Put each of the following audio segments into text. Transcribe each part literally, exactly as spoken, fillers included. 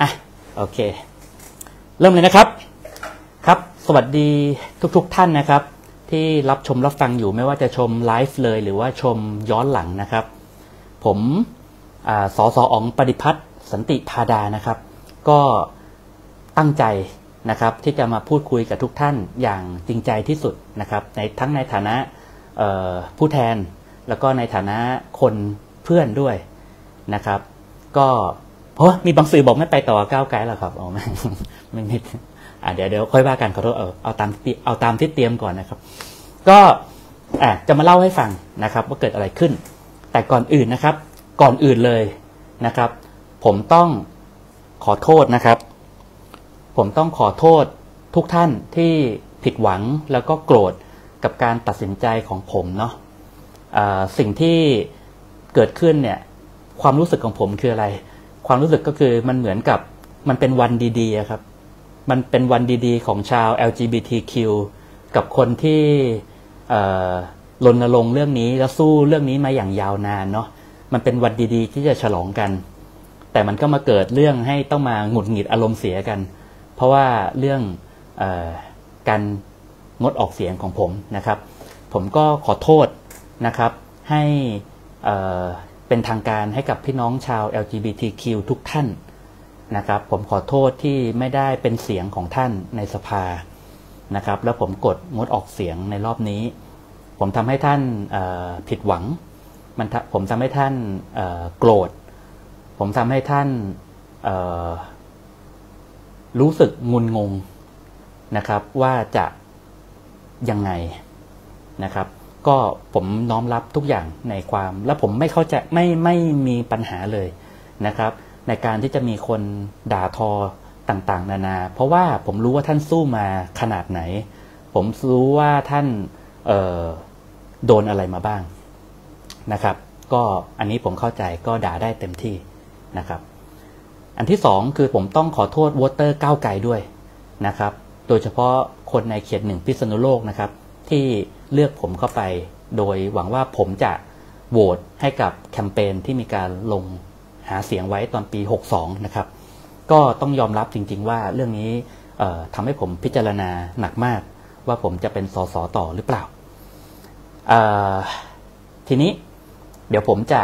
อ่ะโอเคเริ่มเลยนะครับครับสวัสดีทุกๆท่านนะครับที่รับชมรับฟังอยู่ไม่ว่าจะชมไลฟ์เลยหรือว่าชมย้อนหลังนะครับผมสสอ๋องปฏิพัฒน์สันติพาดานะครับก็ตั้งใจนะครับที่จะมาพูดคุยกับทุกท่านอย่างจริงใจที่สุดนะครับในทั้งในฐานะผู้แทนแล้วก็ในฐานะคนเพื่อนด้วยนะครับก็เพราะมีบางสื่อบอกไม่ไปต่อก้าวไกลแล้วครับอ๋อไม่ไม่ไม่อ่ะเดี๋ยวเดี๋ยวค่อยว่ากันขอโทษเออเอาตามเอาตามที่เตรียมก่อนนะครับก็อ่ะจะมาเล่าให้ฟังนะครับว่าเกิดอะไรขึ้นแต่ก่อนอื่นนะครับก่อนอื่นเลยนะครับผมต้องขอโทษนะครับผมต้องขอโทษทุกท่านที่ผิดหวังแล้วก็โกรธกับการตัดสินใจของผมเนาะสิ่งที่เกิดขึ้นเนี่ยความรู้สึกของผมคืออะไรความรู้สึกก็คือมันเหมือนกับมันเป็นวันดีๆครับมันเป็นวันดีๆของชาว แอล จี บี ที คิว กับคนที่รณรงค์เรื่องนี้แล้วสู้เรื่องนี้มาอย่างยาวนานเนาะมันเป็นวันดีๆที่จะฉลองกันแต่มันก็มาเกิดเรื่องให้ต้องมาหงุดหงิดอารมณ์เสียกันเพราะว่าเรื่องเอ่อการงดออกเสียงของผมนะครับผมก็ขอโทษนะครับให้เอ่อเป็นทางการให้กับพี่น้องชาว แอล จี บี ที คิว ทุกท่านนะครับผมขอโทษที่ไม่ได้เป็นเสียงของท่านในสภานะครับแล้วผมกดงดออกเสียงในรอบนี้ผมทำให้ท่านผิดหวังมันผมทำให้ท่านโกรธผมทำให้ท่านรู้สึกงุนงงนะครับว่าจะยังไงนะครับก็ผมน้อมรับทุกอย่างในความและผมไม่เข้าใจไม่ไม่มีปัญหาเลยนะครับในการที่จะมีคนด่าทอต่างๆนานาเพราะว่าผมรู้ว่าท่านสู้มาขนาดไหนผมรู้ว่าท่านโดนอะไรมาบ้างนะครับก็อันนี้ผมเข้าใจก็ด่าได้เต็มที่นะครับอันที่สองคือผมต้องขอโทษวอเตอร์ก้าวไกลด้วยนะครับโดยเฉพาะคนในเขตหนึ่งพิษณุโลกนะครับที่เลือกผมเข้าไปโดยหวังว่าผมจะโหวตให้กับแคมเปญที่มีการลงหาเสียงไว้ตอนปีหกสองนะครับก็ต้องยอมรับจริงๆว่าเรื่องนี้ทำให้ผมพิจารณาหนักมากว่าผมจะเป็นสสต่อหรือเปล่าทีนี้เดี๋ยวผมจะ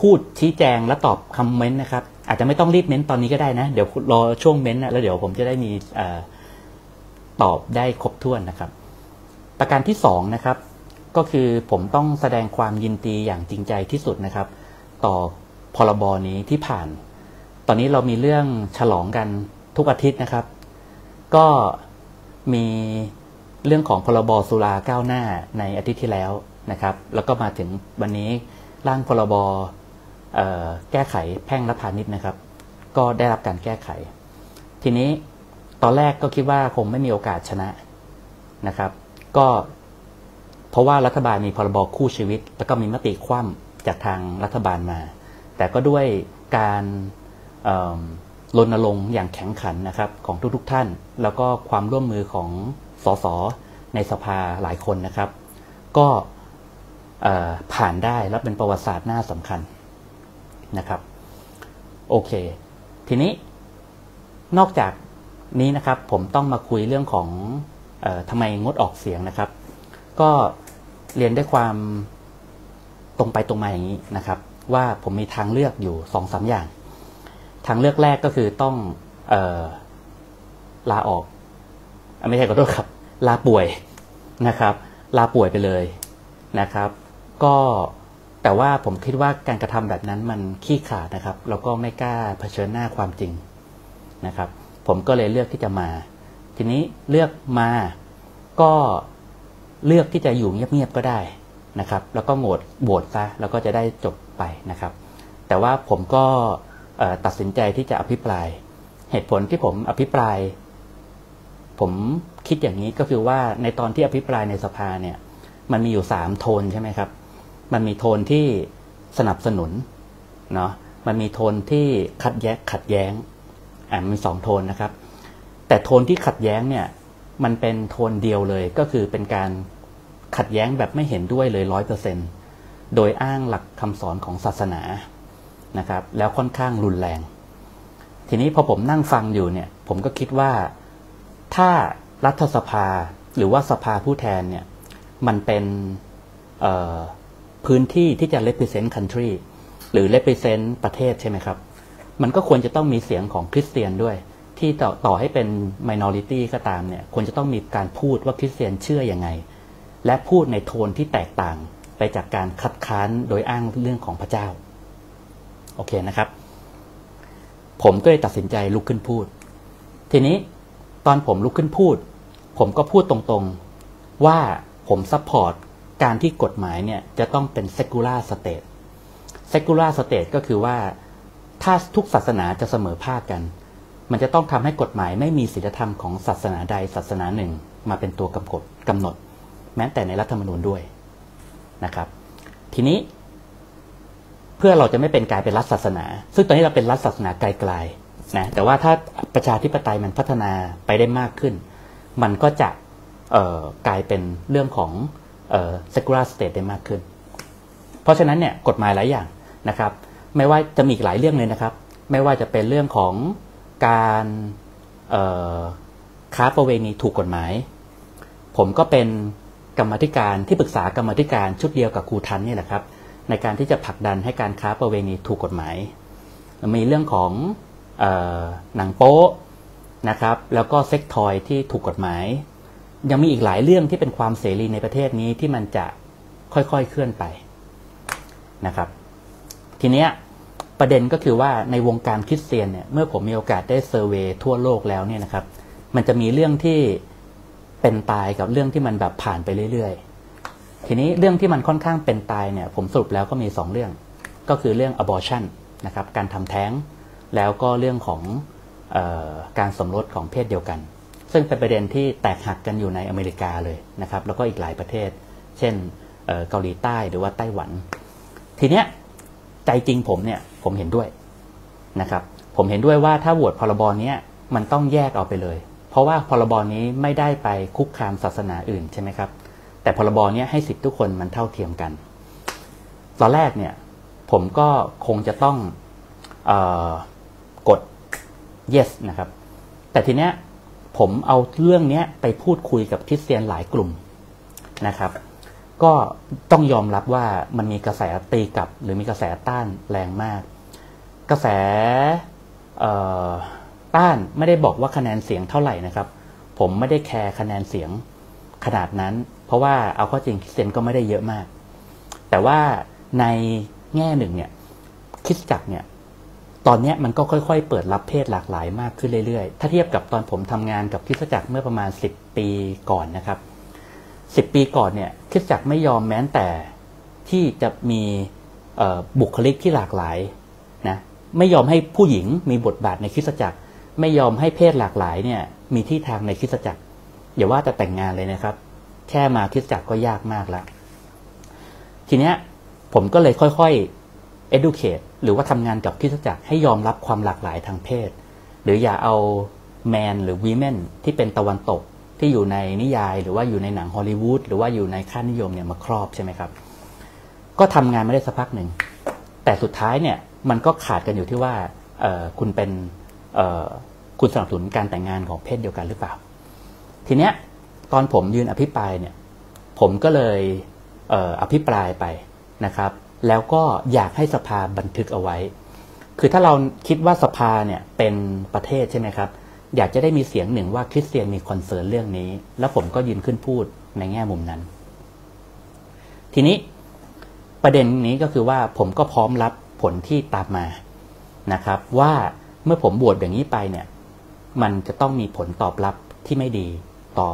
พูดชี้แจงและตอบคอมเมนต์นะครับอาจจะไม่ต้องรีบเน้นตอนนี้ก็ได้นะเดี๋ยวรอช่วงเม้นต์แล้วเดี๋ยวผมจะได้มีตอบได้ครบถ้วนนะครับประการที่สองนะครับก็คือผมต้องแสดงความยินดีอย่างจริงใจที่สุดนะครับต่อพรบนี้ที่ผ่านตอนนี้เรามีเรื่องฉลองกันทุกอาทิตย์นะครับก็มีเรื่องของพรบสุราก้าวหน้าในอาทิตย์ที่แล้วนะครับแล้วก็มาถึงวันนี้ร่างพรบแก้ไขแพ่งและพาณิชย์นะครับก็ได้รับการแก้ไขทีนี้ตอนแรกก็คิดว่าคงไม่มีโอกาสชนะนะครับก็เพราะว่ารัฐบาลมีพรบคู่ชีวิตแล้วก็มีมติคว่ำจากทางรัฐบาลมาแต่ก็ด้วยการรณรงค์อย่างแข็งขันนะครับของทุกๆท่านแล้วก็ความร่วมมือของสสในสภาหลายคนนะครับก็ผ่านได้และเป็นประวัติศาสตร์หน้าสำคัญนะครับโอเคทีนี้นอกจากนี้นะครับผมต้องมาคุยเรื่องของเอ่อทำไมงดออกเสียงนะครับก็เรียนด้วยความตรงไปตรงมาอย่างนี้นะครับว่าผมมีทางเลือกอยู่สองสามอย่างทางเลือกแรกก็คือต้องเอ่อลาออกไม่ใช่ขอโทษครับลาป่วยนะครับลาป่วยไปเลยนะครับก็แต่ว่าผมคิดว่าการกระทำแบบนั้นมันขี้ขลาดนะครับแล้วก็ไม่กล้าเผชิญหน้าความจริงนะครับผมก็เลยเลือกที่จะมาทีนี้เลือกมาก็เลือกที่จะอยู่เงียบๆก็ได้นะครับแล้วก็โหวตโหวตซะแล้วก็จะได้จบไปนะครับแต่ว่าผมก็ตัดสินใจที่จะอภิปรายเหตุผลที่ผมอภิปรายผมคิดอย่างนี้ก็คือว่าในตอนที่อภิปรายในสภาเนี่ยมันมีอยู่สามโทนใช่ไหมครับมันมีโทนที่สนับสนุนเนาะมันมีโทนที่ขัดแย้งขัดแย้งอ่ามีสองโทนนะครับแต่โทนที่ขัดแย้งเนี่ยมันเป็นโทนเดียวเลยก็คือเป็นการขัดแย้งแบบไม่เห็นด้วยเลย ร้อยเปอร์เซ็นต์ โดยอ้างหลักคำสอนของศาสนา นะครับแล้วค่อนข้างรุนแรงทีนี้พอผมนั่งฟังอยู่เนี่ยผมก็คิดว่าถ้ารัฐสภาหรือว่าสภาผู้แทนเนี่ยมันเป็นพื้นที่ที่จะ represent country หรือ represent ประเทศใช่ไหมครับมันก็ควรจะต้องมีเสียงของคริสเตียนด้วยที่ต่อต่อให้เป็น minority ก็ตามเนี่ยควรจะต้องมีการพูดว่าคริสเตียนเชื่อยังไงและพูดในโทนที่แตกต่างไปจากการคัดค้านโดยอ้างเรื่องของพระเจ้าโอเคนะครับผมก็เลยตัดสินใจลุกขึ้นพูดทีนี้ตอนผมลุกขึ้นพูดผมก็พูดตรงๆว่าผมซัพพอร์ตการที่กฎหมายเนี่ยจะต้องเป็น secular state secular state ก็คือว่าถ้าทุกศาสนาจะเสมอภาคกันมันจะต้องทำให้กฎหมายไม่มีศีลธรรมของศาสนาใดศาสนาหนึ่งมาเป็นตัวกำกดกำหนดแม้แต่ในรัฐธรรมนูญด้วยนะครับทีนี้เพื่อเราจะไม่เป็นกลายเป็นรัฐศาสนาซึ่งตอนนี้เราเป็นรัฐศาสนาไกลๆนะแต่ว่าถ้าประชาธิปไตยมันพัฒนาไปได้มากขึ้นมันก็จะกลายเป็นเรื่องของ secular state ได้มากขึ้นเพราะฉะนั้นเนี่ยกฎหมายหลายอย่างนะครับไม่ว่าจะมีอีกหลายเรื่องเลยนะครับไม่ว่าจะเป็นเรื่องของการค้าประเวณีถูกกฎหมายผมก็เป็นกรรมธิการที่ปรึกษากรรมธิการชุดเดียวกับครูทันนี่แหละครับในการที่จะผลักดันให้การค้าประเวณีถูกกฎหมายมีเรื่องของหนังโป๊ะนะครับแล้วก็เซ็กทอยที่ถูกกฎหมายยังมีอีกหลายเรื่องที่เป็นความเสรีในประเทศนี้ที่มันจะค่อยๆเคลื่อนไปนะครับทีเนี้ยประเด็นก็คือว่าในวงการคริสเตียนเนี่ยเมื่อผมมีโอกาสได้เซอร์เวย์ทั่วโลกแล้วเนี่ยนะครับมันจะมีเรื่องที่เป็นตายกับเรื่องที่มันแบบผ่านไปเรื่อยๆทีนี้เรื่องที่มันค่อนข้างเป็นตายเนี่ยผมสรุปแล้วก็มีสองเรื่องก็คือเรื่อง abort นะครับการทำแท้งแล้วก็เรื่องของเอ่อการสมรสของเพศเดียวกันซึ่งเป็นประเด็นที่แตกหักกันอยู่ในอเมริกาเลยนะครับแล้วก็อีกหลายประเทศเช่นเอ่อเกาหลีใต้หรือว่าไต้หวันทีเนี้ยใจจริงผมเนี่ยผมเห็นด้วยนะครับผมเห็นด้วยว่าถ้าโหวตพรบนี้มันต้องแยกออกไปเลยเพราะว่าพรบนี้ไม่ได้ไปคุกคามศาสนาอื่นใช่ไหมครับแต่พรบนี้ให้สิทธิทุกคนมันเท่าเทียมกันตอนแรกเนี่ยผมก็คงจะต้องเอ่อกด yes นะครับแต่ทีเนี้ยผมเอาเรื่องนี้ไปพูดคุยกับคริสเตียนหลายกลุ่มนะครับก็ต้องยอมรับว่ามันมีกระแสตีกลับหรือมีกระแสต้านแรงมากกระแสต้านไม่ได้บอกว่าคะแนนเสียงเท่าไหร่นะครับผมไม่ได้แคร์คะแนนเสียงขนาดนั้นเพราะว่าเอาข้อจริงคริสเตียนก็ไม่ได้เยอะมากแต่ว่าในแง่หนึ่งเนี่ยคริสตจักรเนี่ยตอนนี้มันก็ค่อยๆเปิดรับเพศหลากหลายมากขึ้นเรื่อยๆถ้าเทียบกับตอนผมทำงานกับคริสตจักรเมื่อประมาณสิบปีก่อนนะครับสิบปีก่อนเนี่ยคริสตจักรไม่ยอมแม้แต่ที่จะมีบุคลิกที่หลากหลายนะไม่ยอมให้ผู้หญิงมีบทบาทในคริสตจักรไม่ยอมให้เพศหลากหลายเนี่ยมีที่ทางในคริสตจักรอย่าว่าแต่แต่งงานเลยนะครับแค่มาคริสตจักรก็ยากมากแล้วทีเนี้ยผมก็เลยค่อยๆ educate หรือว่าทำงานกับคริสตจักรให้ยอมรับความหลากหลายทางเพศหรืออย่าเอา man หรือ women ที่เป็นตะวันตกที่อยู่ในนิยายหรือว่าอยู่ในหนังฮอลลีวูดหรือว่าอยู่ในค่านิยมเนี่ยมาครอบใช่ไหมครับก็ทำงานไม่ได้สักพักหนึ่งแต่สุดท้ายเนี่ยมันก็ขาดกันอยู่ที่ว่าคุณเป็นคุณสนับสนุนการแต่งงานของเพศเดียวกันหรือเปล่าทีเนี้ยตอนผมยืนอภิปรายเนี่ยผมก็เลยอภิปรายไปนะครับแล้วก็อยากให้สภาบันทึกเอาไว้คือถ้าเราคิดว่าสภาเนี่ยเป็นประเทศใช่ไหมครับอยากจะได้มีเสียงหนึ่งว่าคริสเตียนมีคอนเซิร์นเรื่องนี้แล้วผมก็ยืนขึ้นพูดในแง่มุมนั้นทีนี้ประเด็นนี้ก็คือว่าผมก็พร้อมรับผลที่ตามมานะครับว่าเมื่อผมบวชอย่างนี้ไปเนี่ยมันจะต้องมีผลตอบรับที่ไม่ดีต่อ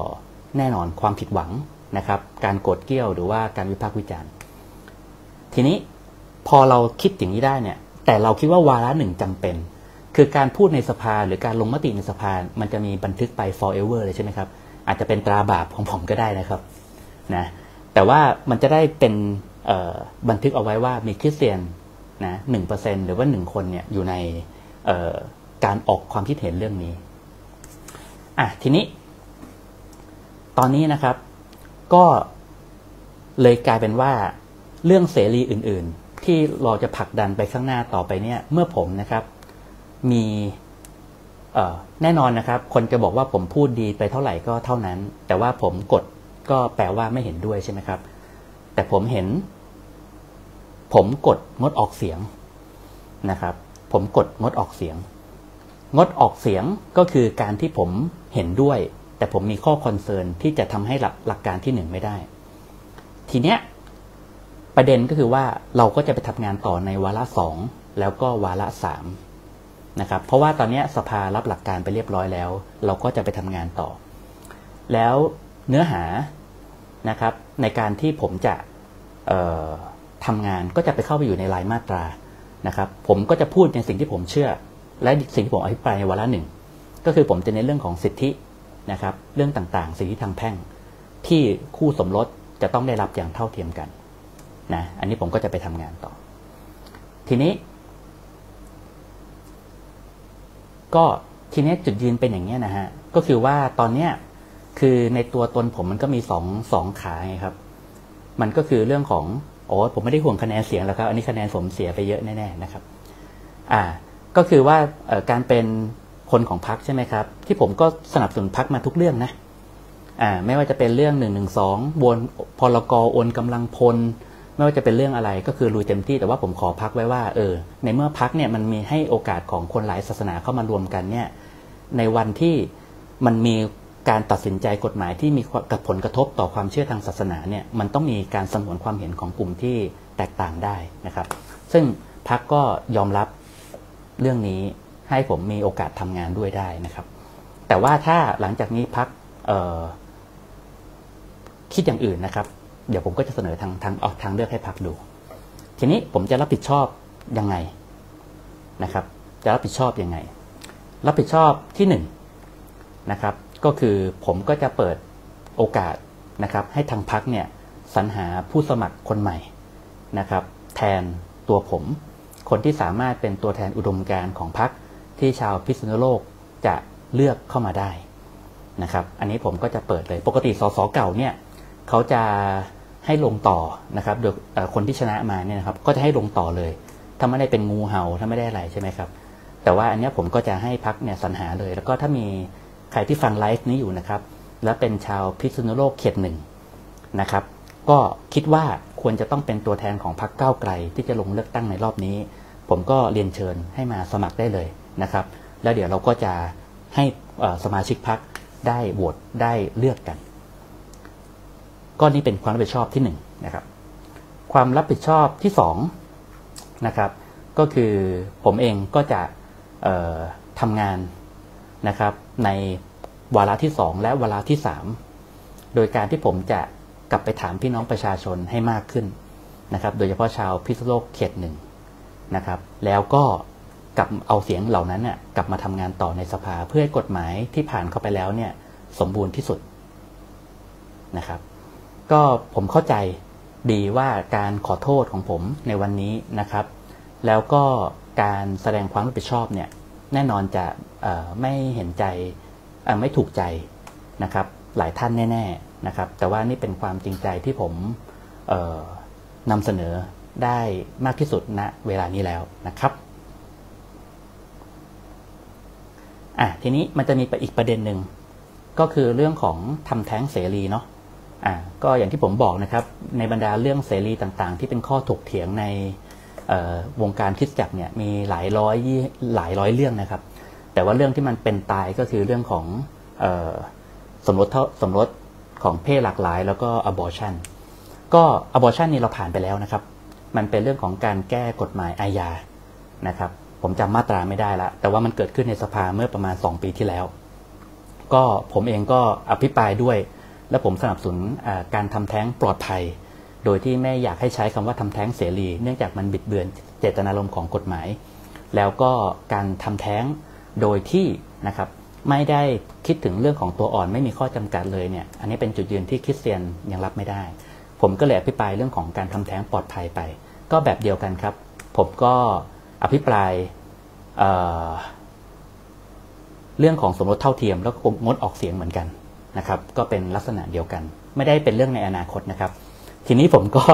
แน่นอนความผิดหวังนะครับการโกรธเกรี้ยวหรือว่าการวิพากษ์วิจารณ์ทีนี้พอเราคิดอย่างนี้ได้เนี่ยแต่เราคิดว่าวาระหนึ่งจำเป็นคือการพูดในสภาหรือการลงมติในสภามันจะมีบันทึกไป forever เลยใช่ไหมครับอาจจะเป็นตราบาปของผมก็ได้นะครับนะแต่ว่ามันจะได้เป็นบันทึกเอาไว้ว่ามีคริสเตียนนะหนึ่งเปอร์เซ็นต์หรือว่าหนึ่งคนเนี่ยอยู่ในการออกความคิดเห็นเรื่องนี้อ่ะทีนี้ตอนนี้นะครับก็เลยกลายเป็นว่าเรื่องเสรีอื่น ที่เราจะผลักดันไปข้างหน้าต่อไปเนี่ยเมื่อผมนะครับมีแน่นอนนะครับคนจะบอกว่าผมพูดดีไปเท่าไหร่ก็เท่านั้นแต่ว่าผมกดก็แปลว่าไม่เห็นด้วยใช่ไหมครับแต่ผมเห็นผมกดงดออกเสียงนะครับผมกดงดออกเสียงงดออกเสียงก็คือการที่ผมเห็นด้วยแต่ผมมีข้อคอนเซิร์นที่จะทำให้หลักหลักการที่หนึ่งไม่ได้ทีเนี้ยประเด็นก็คือว่าเราก็จะไปทำงานต่อในวาระสองแล้วก็วาระสามนะครับเพราะว่าตอนนี้สภารับหลักการไปเรียบร้อยแล้วเราก็จะไปทำงานต่อแล้วเนื้อหานะครับในการที่ผมจะทำงานก็จะไปเข้าไปอยู่ในรายมาตรานะครับผมก็จะพูดในสิ่งที่ผมเชื่อและสิ่งที่ผมอภิปรายในวาระหนึ่งก็คือผมจะเน้นเรื่องของสิทธินะครับเรื่องต่างๆสิทธิทางแพ่งที่คู่สมรสจะต้องได้รับอย่างเท่าเทียมกันนะอันนี้ผมก็จะไปทำงานต่อทีนี้ก็ทีนี้จุดยืนเป็นอย่างนี้นะฮะก็คือว่าตอนเนี้ยคือในตัวตนผมมันก็มีสองสองขาไงครับมันก็คือเรื่องของโอ้ผมไม่ได้ห่วงคะแนนเสียงแล้วครับอันนี้คะแนนผมเสียไปเยอะแน่ๆนะครับอ่าก็คือว่าการเป็นคนของพรรคใช่ไหมครับที่ผมก็สนับสนุนพรรคมาทุกเรื่องนะอ่าไม่ว่าจะเป็นเรื่องหนึ่งหนึ่งสองบนพลกรโอนกำลังพลไม่ว่าจะเป็นเรื่องอะไรก็คือลุยเต็มที่แต่ว่าผมขอพักไว้ว่าเออในเมื่อพักเนี่ยมันมีให้โอกาสของคนหลายศาสนาเข้ามารวมกันเนี่ยในวันที่มันมีการตัดสินใจกฎหมายที่มีกับผลกระทบต่อความเชื่อทางศาสนาเนี่ยมันต้องมีการสงวนความเห็นของกลุ่มที่แตกต่างได้นะครับซึ่งพักก็ยอมรับเรื่องนี้ให้ผมมีโอกาสทำงานด้วยได้นะครับแต่ว่าถ้าหลังจากนี้พักคิดอย่างอื่นนะครับเดี๋ยวผมก็จะเสนอทางทางออกทางเลือกให้พรรคดูทีนี้ผมจะรับผิดชอบยังไงนะครับจะรับผิดชอบยังไงรับผิดชอบที่หนึ่งนะครับก็คือผมก็จะเปิดโอกาสนะครับให้ทางพรรคเนี่ยสรรหาผู้สมัครคนใหม่นะครับแทนตัวผมคนที่สามารถเป็นตัวแทนอุดมการณ์ของพรรคที่ชาวพิษณุโลกจะเลือกเข้ามาได้นะครับอันนี้ผมก็จะเปิดเลยปกติสสเก่าเนี่ยเขาจะให้ลงต่อนะครับโดยคนที่ชนะมาเนี่ยนะครับก็จะให้ลงต่อเลยถ้าไม่ได้เป็นงูเห่าถ้าไม่ได้อะไรใช่ไหมครับแต่ว่าอันนี้ผมก็จะให้พรรคเนี่ยสรรหาเลยแล้วก็ถ้ามีใครที่ฟังไลฟ์นี้อยู่นะครับและเป็นชาวพิษณุโลกเขตหนึ่งนะครับก็คิดว่าควรจะต้องเป็นตัวแทนของพรรคก้าวไกลที่จะลงเลือกตั้งในรอบนี้ผมก็เรียนเชิญให้มาสมัครได้เลยนะครับแล้วเดี๋ยวเราก็จะให้สมาชิกพรรคได้โหวตได้เลือกกันก็นี่เป็นความรับผิดชอบที่หนึ่ง น, นะครับความรับผิดชอบที่สองนะครับก็คือผมเองก็จะทำงานนะครับในวาระที่สองและวาระที่สามโดยการที่ผมจะกลับไปถามพี่น้องประชาชนให้มากขึ้นนะครับโดยเฉพาะชาวพิษณุโลกเขตหนึ่งนะครับแล้วก็กลับเอาเสียงเหล่านั้นน่ะกลับมาทำงานต่อในสภาเพื่อให้กฎหมายที่ผ่านเข้าไปแล้วเนี่ยสมบูรณ์ที่สุดนะครับก็ผมเข้าใจดีว่าการขอโทษของผมในวันนี้นะครับแล้วก็การแสดงความรับผิดชอบเนี่ยแน่นอนจะไม่เห็นใจไม่ถูกใจนะครับหลายท่านแน่ๆนะครับแต่ว่านี่เป็นความจริงใจที่ผมนำเสนอได้มากที่สุดณเวลานี้แล้วนะครับอ่ะทีนี้มันจะมีอีกประเด็นหนึ่งก็คือเรื่องของทำแท้งเสรีเนาะอ่าก็อย่างที่ผมบอกนะครับในบรรดาเรื่องเสรีต่างๆที่เป็นข้อถกเถียงในวงการคริสตจักรเนี่ยมีหลายร้อยหลายร้อยเรื่องนะครับแต่ว่าเรื่องที่มันเป็นตายก็คือเรื่องของเอ่อสมรสเท่าสมรสของเพศหลากหลายแล้วก็ abolition ก็ abolition นี่เราผ่านไปแล้วนะครับมันเป็นเรื่องของการแก้กฎหมายอาญานะครับผมจำมาตราไม่ได้ละแต่ว่ามันเกิดขึ้นในสภาเมื่อประมาณสองปีที่แล้วก็ผมเองก็อภิปรายด้วยและผมสนับสนุนการทำแท้งปลอดภัยโดยที่ไม่อยากให้ใช้คำว่าทำแท้งเสรีเนื่องจากมันบิดเบือนเจตนารมณ์ของกฎหมายแล้วก็การทำแท้งโดยที่นะครับไม่ได้คิดถึงเรื่องของตัวอ่อนไม่มีข้อจำกัดเลยเนี่ยอันนี้เป็นจุดยืนที่คริสเตียนยังรับไม่ได้ผมก็เลยอภิปรายเรื่องของการทำแท้งปลอดภัยไปก็แบบเดียวกันครับผมก็อภิปรายเอ่อเรื่องของสมรสเท่าเทียมแล้วก็งดออกเสียงเหมือนกันนะครับก็เป็นลักษณะเดียวกันไม่ได้เป็นเรื่องในอนาคตนะครับทีนี้ผมก็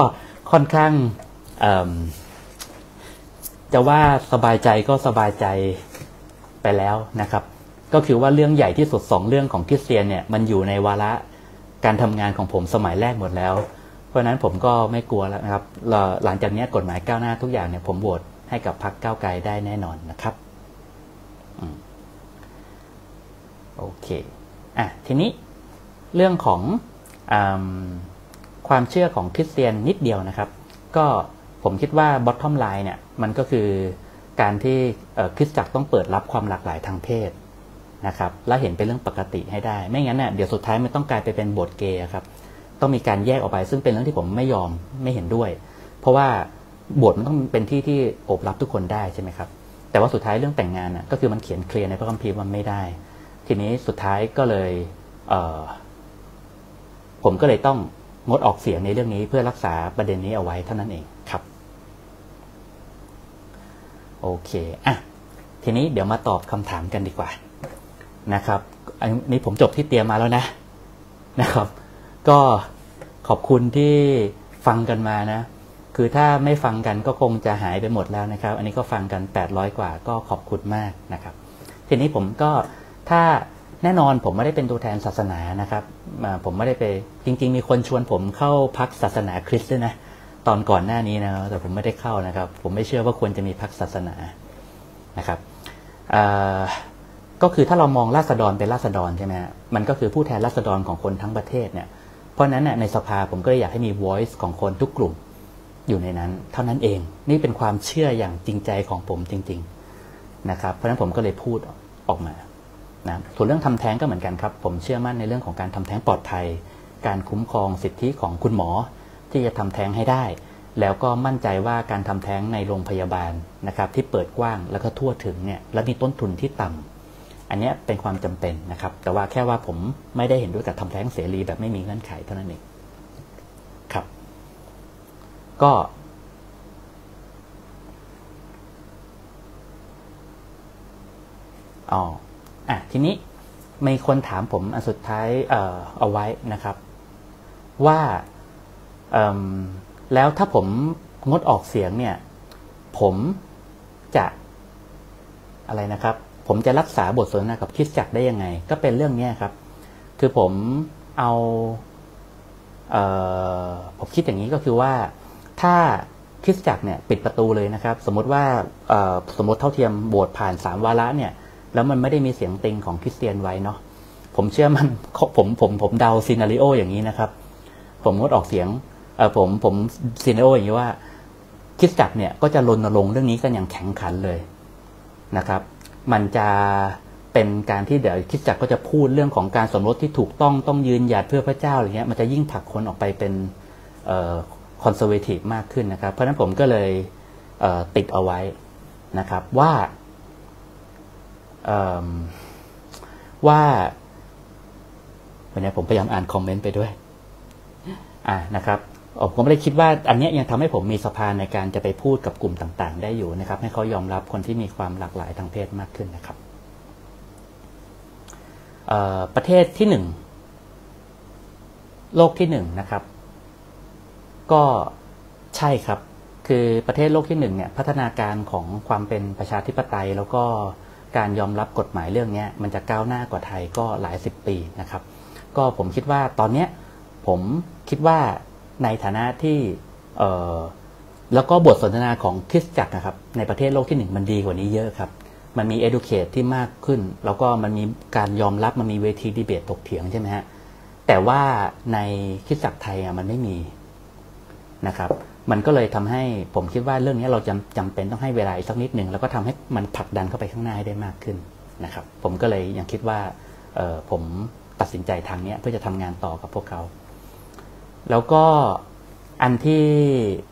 ค่อนข้าง จะว่าสบายใจก็สบายใจไปแล้วนะครับก็คือว่าเรื่องใหญ่ที่สุดสองเรื่องของคริสเตียนเนี่ยมันอยู่ในวาระการทำงานของผมสมัยแรกหมดแล้วเพราะนั้นผมก็ไม่กลัวแล้วนะครับหลังจากนี้กฎหมายก้าวหน้าทุกอย่างเนี่ยผมโหวตให้กับพรรคก้าวไกลได้แน่นอนนะครับโอเคอ่ะทีนี้เรื่องของอความเชื่อของคริสเตียนนิดเดียวนะครับก็ผมคิดว่า bottom line เนี่ยมันก็คือการที่คริสตจักรต้องเปิดรับความหลากหลายทางเพศนะครับและเห็นเป็นเรื่องปกติให้ได้ไม่งั้นเนี่ยเดี๋ยวสุดท้ายมันต้องกลายไปเป็นโบสถ์เกย์ครับต้องมีการแยกออกไปซึ่งเป็นเรื่องที่ผมไม่ยอมไม่เห็นด้วยเพราะว่าโบสถ์มันต้องเป็นที่ที่โอบรับทุกคนได้ใช่ไหมครับแต่ว่าสุดท้ายเรื่องแต่งงานน่ะก็คือมันเขียนเคลียร์ในพระคัมภีร์ว่าไม่ได้ทีนี้สุดท้ายก็เลยเอ่อผมก็เลยต้องงดออกเสียงในเรื่องนี้เพื่อรักษาประเด็นนี้เอาไว้เท่านั้นเองครับโอเคอ่ะทีนี้เดี๋ยวมาตอบคำถามกันดีกว่านะครับอันนี้ผมจบที่เตรียมมาแล้วนะนะครับก็ขอบคุณที่ฟังกันมานะคือถ้าไม่ฟังกันก็คงจะหายไปหมดแล้วนะครับอันนี้ก็ฟังกันแปดร้อยกว่าก็ขอบคุณมากนะครับทีนี้ผมก็ถ้าแน่นอนผมไม่ได้เป็นตัวแทนศาสนานะครับผมไม่ได้ไปจริงๆมีคนชวนผมเข้าพรรคศาสนาคริสต์ด้วยนะตอนก่อนหน้านี้นะแต่ผมไม่ได้เข้านะครับผมไม่เชื่อว่าควรจะมีพรรคศาสนานะครับก็คือถ้าเรามองราษฎรเป็นราษฎรใช่ไหมมันก็คือผู้แทนราษฎรของคนทั้งประเทศเนี่ยเพราะนั้นในสภาผมก็อยากให้มี voice ของคนทุกกลุ่มอยู่ในนั้นเท่านั้นเองนี่เป็นความเชื่ออย่างจริงใจของผมจริงๆนะครับเพราะฉะนั้นผมก็เลยพูดออกมานะส่วนเรื่องทำแท้งก็เหมือนกันครับผมเชื่อมั่นในเรื่องของการทำแท้งปลอดภัยการคุ้มครองสิทธิของคุณหมอที่จะทำแท้งให้ได้แล้วก็มั่นใจว่าการทำแท้งในโรงพยาบาลนะครับที่เปิดกว้างแล้วก็ทั่วถึงเนี่ยและมีต้นทุนที่ต่ำอันนี้เป็นความจำเป็นนะครับแต่ว่าแค่ว่าผมไม่ได้เห็นด้วยกับทำแท้งเสรีแบบไม่มีเงื่อนไขเท่านั้นเองครับก็อ๋ออ่ะทีนี้มีคนถามผมอันสุดท้ายเอ่อเอาไว้นะครับว่าแล้วถ้าผมงดออกเสียงเนี่ยผมจะอะไรนะครับผมจะรักษาบทสนทนากับคริสตจักรได้ยังไงก็เป็นเรื่องนี้ครับคือผมเอาเอ่อผมคิดอย่างนี้ก็คือว่าถ้าคริสตจักรเนี่ยปิดประตูเลยนะครับสมมติว่าสมมติเท่าเทียมโหวตผ่านสามวาระเนี่ยแล้วมันไม่ได้มีเสียงติงของคริสเตียนไว้เนาะผมเชื่อมันผมผมผมเดาซีนาริโออย่างนี้นะครับผมงดออกเสียงเออผมผมซีนาริโออย่างนี้ว่าคริสตจักรเนี่ยก็จะรณรงค์เรื่องนี้กันอย่างแข็งขันเลยนะครับมันจะเป็นการที่เดี๋ยวคริสตจักรก็จะพูดเรื่องของการสมรสที่ถูกต้องต้องยืนหยัดเพื่อพระเจ้าอะไรเงี้ยมันจะยิ่งผลักคนออกไปเป็นคอนเซอร์เวทีฟมากขึ้นนะครับเพราะฉะนั้นผมก็เลยเอ่อติดเอาไว้นะครับว่าว่าวันนี้ผมพยายามอ่านคอมเมนต์ไปด้วยอ่านะครับผมไม่ได้คิดว่าอันนี้ยังทำให้ผมมีสภาในการจะไปพูดกับกลุ่มต่างๆได้อยู่นะครับให้เขายอมรับคนที่มีความหลากหลายทางเพศมากขึ้นนะครับประเทศที่หนึ่งโลกที่หนึ่งนะครับก็ใช่ครับคือประเทศโลกที่หนึ่งเนี่ยพัฒนาการของความเป็นประชาธิปไตยแล้วก็การยอมรับกฎหมายเรื่องนี้มันจะก้าวหน้ากว่าไทยก็หลายสิบปีนะครับก็ผมคิดว่าตอนนี้ผมคิดว่าในฐานะที่แล้วก็บทสนทนาของคริสตจักรนะครับในประเทศโลกที่หนึ่งมันดีกว่านี้เยอะครับมันมี educate ที่มากขึ้นแล้วก็มันมีการยอมรับมันมีเวทีดีเบตถกเถียงใช่ไหมฮะแต่ว่าในคริสตจักรไทยอ่ะมันไม่มีนะครับมันก็เลยทำให้ผมคิดว่าเรื่องนี้เราจำจำเป็นต้องให้เวลาอีกสักนิดหนึ่งแล้วก็ทำให้มันผลักดันเข้าไปข้างหน้าให้ได้มากขึ้นนะครับผมก็เลยยังคิดว่าผมตัดสินใจทางนี้เพื่อจะทำงานต่อกับพวกเขาแล้วก็อันที่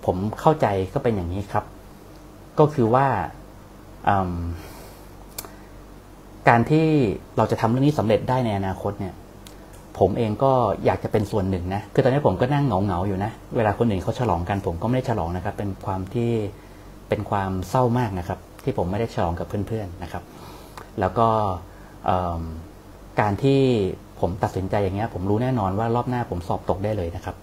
ผมเข้าใจก็เป็นอย่างนี้ครับก็คือว่าการที่เราจะทำเรื่องนี้สำเร็จได้ในอนาคตเนี่ยผมเองก็อยากจะเป็นส่วนหนึ่งนะคือตอนนี้ผมก็นั่งเหงาๆอยู่นะเวลาคนอื่นเขาฉลองกันผมก็ไม่ได้ฉลองนะครับเป็นความที่เป็นความเศร้ามากนะครับที่ผมไม่ได้ฉลองกับเพื่อนๆนะครับแล้วก็การที่ผมตัดสินใจอย่างเงี้ยผมรู้แน่นอนว่ารอบหน้าผมสอบตกได้เลยนะครับ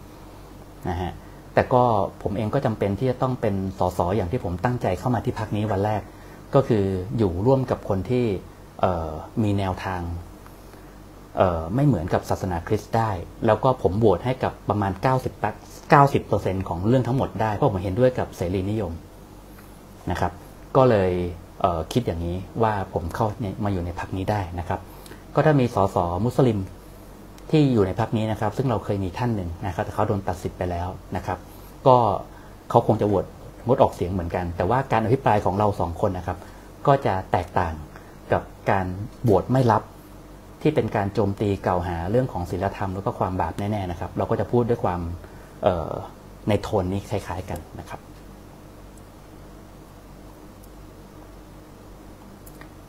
นะฮะ แต่ก็ผมเองก็จำเป็นที่จะต้องเป็นสส อย่างที่ผมตั้งใจเข้ามาที่พรรคนี้วันแรกก็คืออยู่ร่วมกับคนที่มีแนวทางไม่เหมือนกับศาสนาคริสต์ได้แล้วก็ผมโหวตให้กับประมาณ เก้าสิบเปอร์เซ็นต์ ของเรื่องทั้งหมดได้เพราะผมเห็นด้วยกับเสรีนิยมนะครับก็เลยเอ่อคิดอย่างนี้ว่าผมเข้ามาอยู่ในพรรคนี้ได้นะครับก็ถ้ามีสสมุสลิมที่อยู่ในพรรคนี้นะครับซึ่งเราเคยมีท่านหนึ่งนะครับแต่เขาโดนตัดสิทธิ์ไปแล้วนะครับก็เขาคงจะโหวตงดออกเสียงเหมือนกันแต่ว่าการอภิปรายของเราสองคนนะครับก็จะแตกต่างกับการโหวตไม่รับที่เป็นการโจมตีกล่าวหาเรื่องของศีลธรรมแล้วก็ความบาปแน่ๆนะครับเราก็จะพูดด้วยความในโทนนี้คล้ายๆกันนะครับ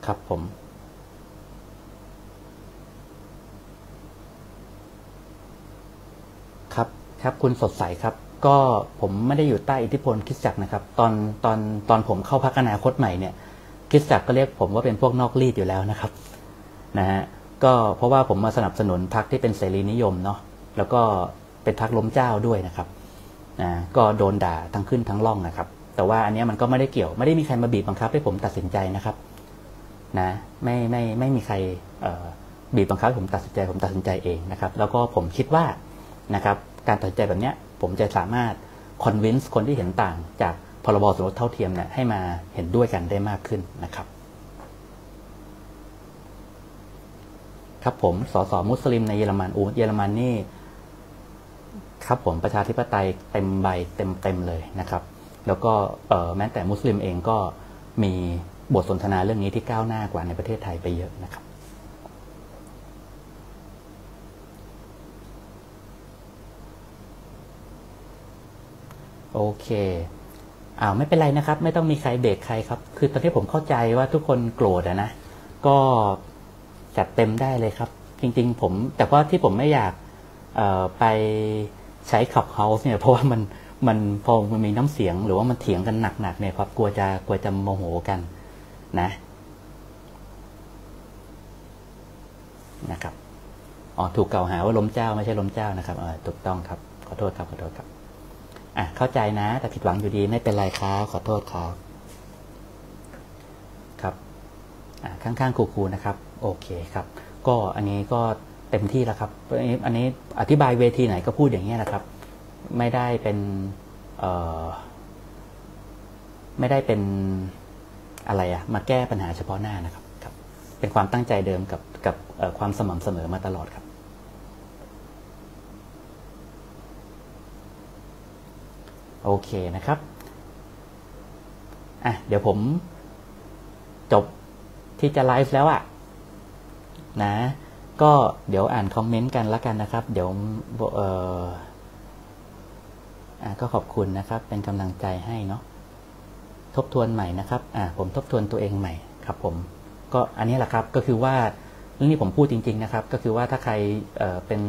ครับผมครับครับคุณสดใสครับก็ผมไม่ได้อยู่ใต้อิทธิพลคริสตจักรนะครับตอนตอนตอนผมเข้าพรรคอนาคตใหม่เนี่ยคริสตจักรก็เรียกผมว่าเป็นพวกนอกรีดอยู่แล้วนะครับนะฮะก็เพราะว่าผมมาสนับสนุนพรรคที่เป็นเสรีนิยมเนาะแล้วก็เป็นพรรคล้มเจ้าด้วยนะครับนะก็โดนด่าทั้งขึ้นทั้งล่องนะครับแต่ว่าอันนี้มันก็ไม่ได้เกี่ยวไม่ได้มีใครมาบีบบังคับให้ผมตัดสินใจนะครับนะไม่ไม่ไม่มีใครบีบบังคับให้ผมตัดสินใจผมตัดสินใจเองนะครับแล้วก็ผมคิดว่านะครับการตัดสินใจแบบเนี้ยผมจะสามารถคอนวินส์คนที่เห็นต่างจากพรบสมรสเท่าเทียมเนี่ยให้มาเห็นด้วยกันได้มากขึ้นนะครับครับผมสสมุสลิมในเยอรมันอูเยอรมันนี่ครับผมประชาธิปไตยเต็มใบเต็มเต็มเลยนะครับแล้วก็แม้แต่มุสลิมเองก็มีบทสนทนาเรื่องนี้ที่ก้าวหน้ากว่าในประเทศไทยไปเยอะนะครับโอเคอ้าวไม่เป็นไรนะครับไม่ต้องมีใครเบรกใครครับคือตอนที่ผมเข้าใจว่าทุกคนโกรธอะนะก็จัดเต็มได้เลยครับจริงๆผมแต่ว่าที่ผมไม่อยากไปใช้ขับเฮาส์เนี่ยเพราะว่ามันมันพอมันมีน้ำเสียงหรือว่ามันเถียงกันหนักๆเนี่ยครับกลัวจะกลัวจะโมโหกันนะนะครับอ๋อถูกกล่าวหาว่าล้มเจ้าไม่ใช่ล้มเจ้านะครับเออถูกต้องครับขอโทษครับขอโทษครับอ่ะเข้าใจนะแต่ผิดหวังอยู่ดีไม่เป็นไรครับขอโทษครับครับอ่ะข้างๆครูๆนะครับโอเคครับก็อันนี้ก็เต็มที่แล้วครับอันนี้อธิบายเวทีไหนก็พูดอย่างนี้แหละครับไม่ได้เป็นไม่ได้เป็นอะไรอะมาแก้ปัญหาเฉพาะหน้านะครับครับเป็นความตั้งใจเดิมกับกับความสม่ำเสมอมาตลอดครับโอเคนะครับอ่ะเดี๋ยวผมจบที่จะไลฟ์แล้วอะนะก็เดี๋ยวอ่านคอมเมนต์กันละกันนะครับเดี๋ยวเอ่อก็ขอบคุณนะครับเป็นกำลังใจให้เนาะทบทวนใหม่นะครับอ่าผมทบทวนตัวเองใหม่ครับผมก็อันนี้แหละครับก็คือว่าเรื่องนี้ผมพูดจริงๆนะครับก็คือว่าถ้าใครเอ่อเป็น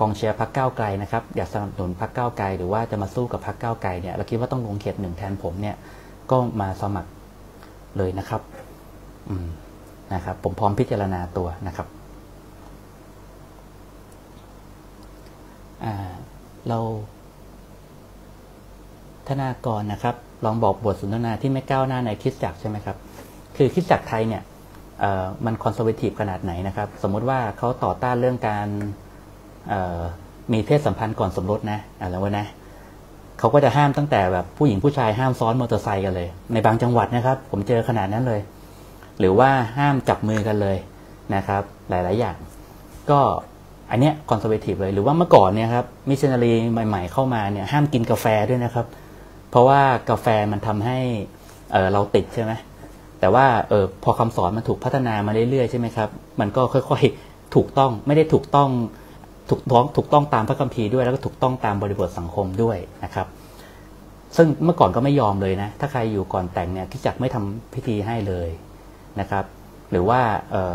กองเชียร์พรรคก้าวไกลนะครับอยากสนับสนุนพรรคก้าวไกลหรือว่าจะมาสู้กับพรรคก้าวไกลเนี่ยเราคิดว่าต้องลงเขตหนึ่งแทนผมเนี่ยก็มาสมัครเลยนะครับอืมนะครับผมพร้อมพิจารณาตัวนะครับเราธนากรนะครับลองบอกบทสนทนาที่ไม่ก้าวหน้าในคริสตจักรใช่ไหมครับคือคริสตจักรไทยเนี่ยมันคอนเซอร์เวทีฟขนาดไหนนะครับสมมติว่าเขาต่อต้านเรื่องการมีเพศสัมพันธ์ก่อนสมรสนะอะไรวะนะเขาก็จะห้ามตั้งแต่แบบผู้หญิงผู้ชายห้ามซ้อนมอเตอร์ไซค์กันเลยในบางจังหวัดนะครับผมเจอขนาดนั้นเลยหรือว่าห้ามจับมือกันเลยนะครับหลายๆอย่างก็อันเนี้ยคอนเซอร์เวทีฟเลยหรือว่าเมื่อก่อนเนี่ยครับมิชชันนารีใหม่ๆเข้ามาเนี่ยห้ามกินกาแฟด้วยนะครับเพราะว่ากาแฟมันทำให้เออเราติดใช่ไหมแต่ว่าเออพอคำสอนมันถูกพัฒนามาเรื่อยๆใช่ไหมครับมันก็ค่อยๆถูกต้องไม่ได้ถูกต้องถูกท้องถูกต้องตามพระคัมภีร์ด้วยแล้วก็ถูกต้องตามบริบทสังคมด้วยนะครับซึ่งเมื่อก่อนก็ไม่ยอมเลยนะถ้าใครอยู่ก่อนแต่งเนี่ยคริสตจักรไม่ทำพิธีให้เลยนะครับหรือว่าเออ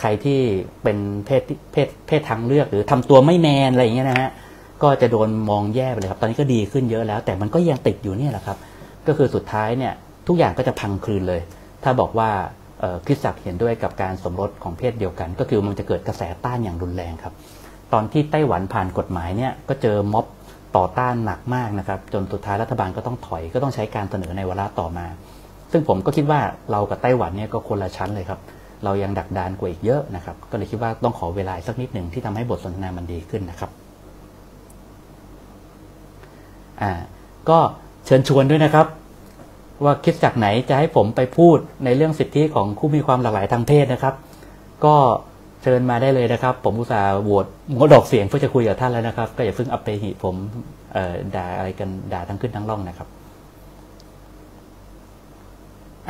ใครที่เป็นเพศเพศเพศทางเลือกหรือทำตัวไม่แมนอะไรอย่างเงี้ยนะฮะก็จะโดนมองแย่ไปเลยครับตอนนี้ก็ดีขึ้นเยอะแล้วแต่มันก็ยังติดอยู่เนี่ยแหละครับก็คือสุดท้ายเนี่ยทุกอย่างก็จะพังคลืนเลยถ้าบอกว่าคริสตจักรเห็นด้วยกับการสมรสของเพศเดียวกันก็คือมันจะเกิดกระแสต้านอย่างรุนแรงครับตอนที่ไต้หวันผ่านกฎหมายเนี่ยก็เจอม็อบ ต่อต้านหนักมากนะครับจนสุดท้ายรัฐบาลก็ต้องถอยก็ต้องใช้การเสนอในวาระต่อมาซึ่งผมก็คิดว่าเรากับไต้หวันเนี่ยก็คนละชั้นเลยครับเรายังดักดานกว่าอีกเยอะนะครับก็เลยคิดว่าต้องขอเวลาสักนิดหนึ่งที่ทำให้บทสนทนามันดีขึ้นนะครับอ่าก็เชิญชวนด้วยนะครับว่าคิดจากไหนจะให้ผมไปพูดในเรื่องสิทธิของผู้มีความหลากหลายทางเพศนะครับก็เชิญมาได้เลยนะครับผมอุตส่าห์โหวตงดออกเสียงเพื่อจะคุยกับท่านแล้วนะครับก็อย่าเพิ่งอัปเปหิผมด่าอะไรกันด่าทั้งขึ้นทั้งล่องนะครับ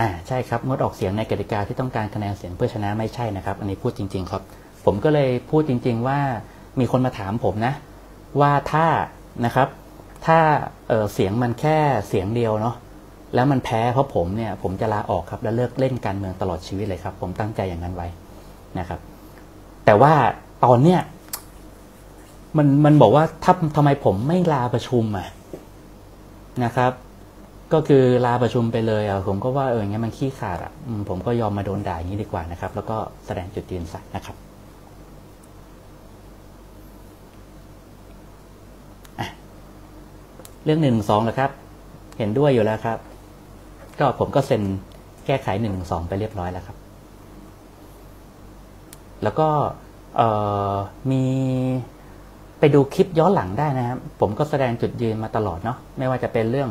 อ่าใช่ครับงดออกเสียงในกติกาที่ต้องการคะแนนเสียงเพื่อชนะไม่ใช่นะครับอันนี้พูดจริงๆครับผมก็เลยพูดจริงๆว่ามีคนมาถามผมนะว่าถ้านะครับถ้า เ, เสียงมันแค่เสียงเดียวเนาะแล้วมันแพ้เพราะผมเนี่ยผมจะลาออกครับและเลิกเล่นการเมืองตลอดชีวิตเลยครับผมตั้งใจอย่างนั้นไว้นะครับแต่ว่าตอนเนี้ยมันมันบอกว่าถ้าทำไมผมไม่ลาประชุมอ่ะนะครับก็คือลาประชุมไปเลยอ่ะผมก็ว่าเอออย่างเงี้ยมันขี้ขาดอ่ะผมก็ยอมมาโดนด่าอย่างนี้ดีกว่านะครับแล้วก็แสดงจุดยืนซะนะครับเรื่องหนึ่งสองเหรอครับเห็นด้วยอยู่แล้วครับก็ผมก็เซ็นแก้ไขหนึ่งสองไปเรียบร้อยแล้วครับแล้วก็มีไปดูคลิปย้อนหลังได้นะครับผมก็แสดงจุดยืนมาตลอดเนาะไม่ว่าจะเป็นเรื่อง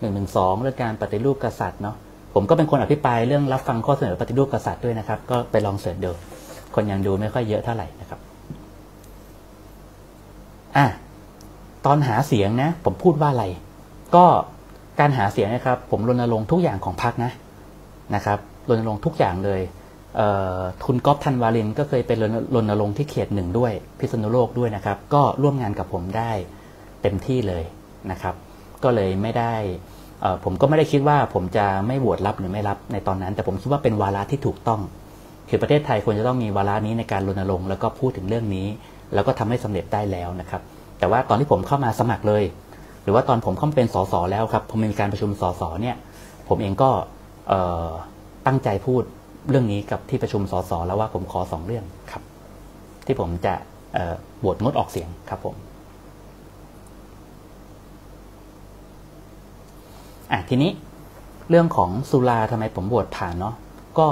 หนึ่งหนึ่งสองเรื่องการปฏิรูปกษัตริย์เนาะผมก็เป็นคนอภิปรายเรื่องรับฟังข้อเสนอปฏิรูปกษัตริย์ด้วยนะครับก็ไปลองเสิร์ชดูคนยังดูไม่ค่อยเยอะเท่าไหร่นะครับอ่ะตอนหาเสียงนะผมพูดว่าอะไรก็การหาเสียงนะครับผมรณรงค์ทุกอย่างของพรรคนะนะครับรณรงค์ทุกอย่างเลยทุนก๊อฟธันวาลินก็เคยเป็นรณรงค์ที่เขตหนึ่งด้วยพิษณุโลกด้วยนะครับก็ร่วมงานกับผมได้เต็มที่เลยนะครับก็เลยไม่ได้ผมก็ไม่ได้คิดว่าผมจะไม่โหวตรับหรือไม่รับในตอนนั้นแต่ผมคิดว่าเป็นวาระที่ถูกต้องคือประเทศไทยควรจะต้องมีวาระนี้ในการรณรงค์แล้วก็พูดถึงเรื่องนี้แล้วก็ทำให้สำเร็จได้แล้วนะครับแต่ว่าตอนที่ผมเข้ามาสมัครเลยหรือว่าตอนผมเข้าเป็นสสแล้วครับผมมีการประชุมสสเนี่ยผมเองก็ตั้งใจพูดเรื่องนี้กับที่ประชุมสสแล้วว่าผมขอสองเรื่องครับที่ผมจะโหวตงดออกเสียงครับผมอ่ะทีนี้เรื่องของสุราทำไมผมโหวตผ่านเนาะก็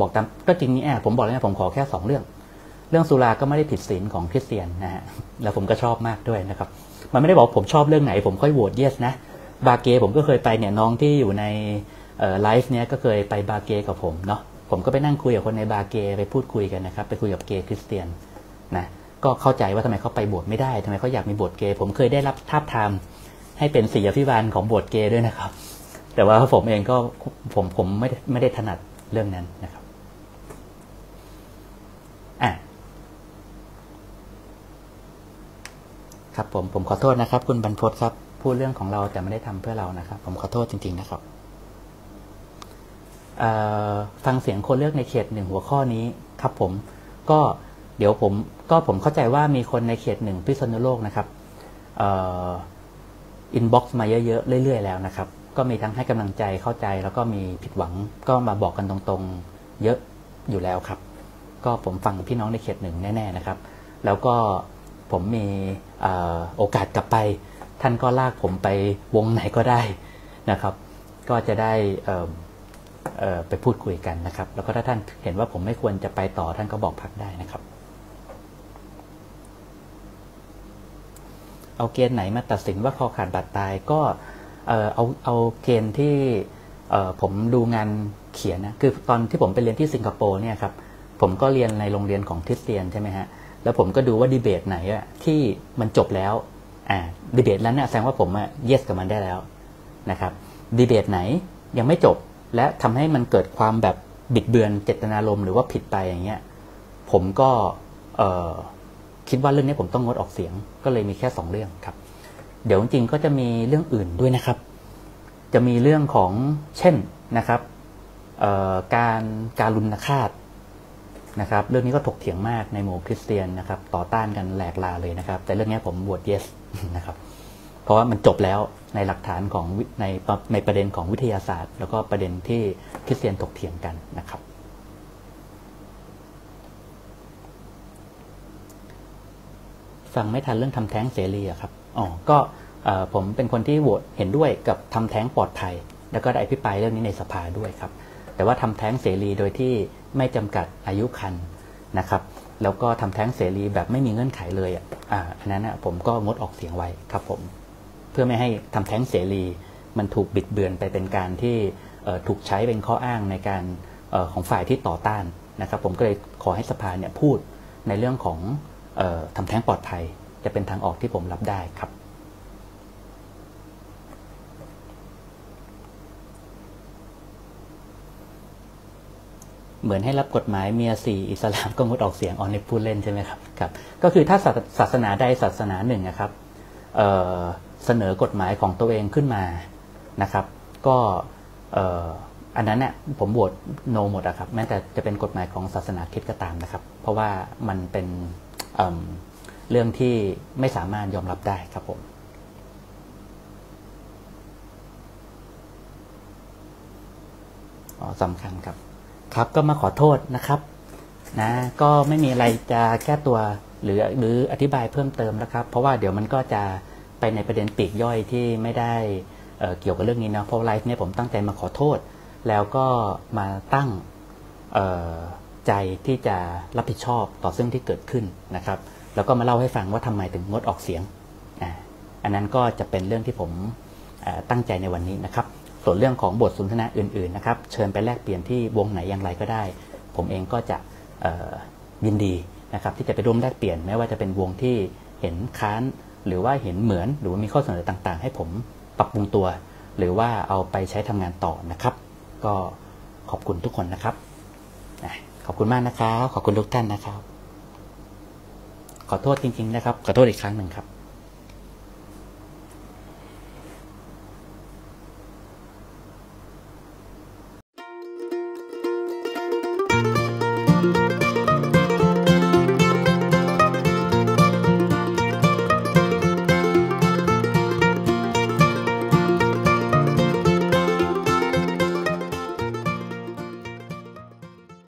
บอกตามก็จริงนี่แอบผมบอกแล้วนะผมขอแค่สองเรื่องเรื่องสุราก็ไม่ได้ผิดศีลของคริสเตียนนะฮะแล้วผมก็ชอบมากด้วยนะครับมันไม่ได้บอกผมชอบเรื่องไหนผมค่อยโหวต yes นะบาเกผมก็เคยไปเนี่ยน้องที่อยู่ในไลฟ์เนี้ยก็เคยไปบาเกกับผมเนาะผมก็ไปนั่งคุยกับคนในบาเกไปพูดคุยกันนะครับไปคุยกับเกย์คริสเตียนนะก็เข้าใจว่าทำไมเขาไปโบสถ์ไม่ได้ทำไมเขาอยากมีโบสถ์เกย์ผมเคยได้รับทาบทามให้เป็นศิษยาภิบาลของโบสถ์เกย์ด้วยนะครับแต่ว่าผมเองก็ผมผมไม่ไม่ได้ถนัดเรื่องนั้นนะครับอ่ะครับผมผมขอโทษนะครับคุณบรรพตครับพูดเรื่องของเราแต่ไม่ได้ทำเพื่อเรานะครับผมขอโทษจริงๆนะครับฟังเสียงคนเลือกในเขตหนึ่งหัวข้อนี้ครับผมก็เดี๋ยวผมก็ผมเข้าใจว่ามีคนในเขตหนึ่งพิษณุโลกนะครับอินบ็อกซ์มาเยอะๆเรื่อยๆแล้วนะครับก็มีทั้งให้กำลังใจเข้าใจแล้วก็มีผิดหวังก็มาบอกกันตรงๆเยอะอยู่แล้วครับก็ผมฟังพี่น้องในเขตหนึ่งแน่ๆนะครับแล้วก็ผมมีโอกาสกลับไปท่านก็ลากผมไปวงไหนก็ได้นะครับก็จะได้ไปพูดคุยกันนะครับแล้วก็ถ้าท่านเห็นว่าผมไม่ควรจะไปต่อท่านก็บอกพักได้นะครับเอาเกณฑ์ไหนมาตัดสินว่าคอขาดบาดตายก็เอาเอาเกณฑ์ที่ผมดูงานเขียนนะคือตอนที่ผมไปเรียนที่สิงคโปร์เนี่ยครับผมก็เรียนในโรงเรียนของคริสเตียนใช่ไหมฮะแล้วผมก็ดูว่าดีเบตไหนอะที่มันจบแล้วอ่าดีเบตนั้นเนี่ยแสดงว่าผมอะเยสกับมันได้แล้วนะครับดีเบตไหนยังไม่จบและทำให้มันเกิดความแบบบิดเบือนเจตนารมณ์หรือว่าผิดไปอย่างเงี้ยผมก็คิดว่าเรื่องนี้ผมต้องงดออกเสียงก็เลยมีแค่สองเรื่องครับเดี๋ยวจริงๆก็จะมีเรื่องอื่นด้วยนะครับจะมีเรื่องของเช่นนะครับการการุณฆาตนะครับเรื่องนี้ก็ถกเถียงมากในหมู่คริสเตียนนะครับต่อต้านกันแหลกลาเลยนะครับแต่เรื่องนี้ผมโหวต yes นะครับเพราะว่ามันจบแล้วในหลักฐานของในในประเด็นของวิทยาศาสตร์แล้วก็ประเด็นที่คริสเตียนถกเถียงกันนะครับฟังไม่ทันเรื่องทำแท้งเสรีครับอ๋อก็ ผมเป็นคนที่โหวตเห็นด้วยกับทำแท้งปลอดภัยแล้วก็ได้อภิปรายเรื่องนี้ในสภาด้วยครับแต่ว่าทำแท้งเสรีโดยที่ไม่จำกัดอายุครรภ์นะครับแล้วก็ทำแท้งเสรีแบบไม่มีเงื่อนไขเลยอ่ะอันนั้นนะผมก็งดออกเสียงไว้ครับผมเพื่อไม่ให้ทำแท้งเสรีมันถูกบิดเบือนไปเป็นการที่ถูกใช้เป็นข้ออ้างในการของฝ่ายที่ต่อต้านนะครับผมก็เลยขอให้สภาเนี่ยพูดในเรื่องของทำแท้งปลอดภัยจะเป็นทางออกที่ผมรับได้ครับเหมือนให้รับกฎหมายเมียสี่อิสลามก็งดออกเสียงออนในพูดเล่นใช่ไหมครับครับก็คือถ้าศาสนาใดศาสนาหนึ่งนะครับเอ่อเสนอกฎหมายของตัวเองขึ้นมานะครับก็เอ่ออันนั้นเนี่ยผมโหวตโนหมดอะครับแม้แต่จะเป็นกฎหมายของศาสนาคริสต์ก็ตามนะครับเพราะว่ามันเป็นเอ่อเรื่องที่ไม่สามารถยอมรับได้ครับผมอ๋อสำคัญครับครับก็มาขอโทษนะครับนะก็ไม่มีอะไรจะแก้ตัวหรือหรืออธิบายเพิ่มเติมนะครับเพราะว่าเดี๋ยวมันก็จะไปในประเด็นปลีกย่อยที่ไม่ได้ เ, เกี่ยวกับเรื่องนี้นะเพราะไลฟ์เนี่ยผมตั้งใจมาขอโทษแล้วก็มาตั้งใจที่จะรับผิดชอบต่อเรื่องที่เกิดขึ้นนะครับแล้วก็มาเล่าให้ฟังว่าทำไมถึงงดออกเสียงอันนั้นก็จะเป็นเรื่องที่ผมตั้งใจในวันนี้นะครับส่วนเรื่องของบทสนทนาอื่นๆนะครับเชิญไปแลกเปลี่ยนที่วงไหนอย่างไรก็ได้ผมเองก็จะยินดีนะครับที่จะไปร่วมแลกเปลี่ยนไม่ว่าจะเป็นวงที่เห็นค้านหรือว่าเห็นเหมือนหรือว่ามีข้อเสนอต่างๆให้ผมปรับปรุงตัวหรือว่าเอาไปใช้ทำงานต่อนะครับก็ขอบคุณทุกคนนะครับขอบคุณมากนะครับขอบคุณทุกท่านนะครับขอโทษจริงๆนะครับขอโทษอีกครั้งหนึ่งครับ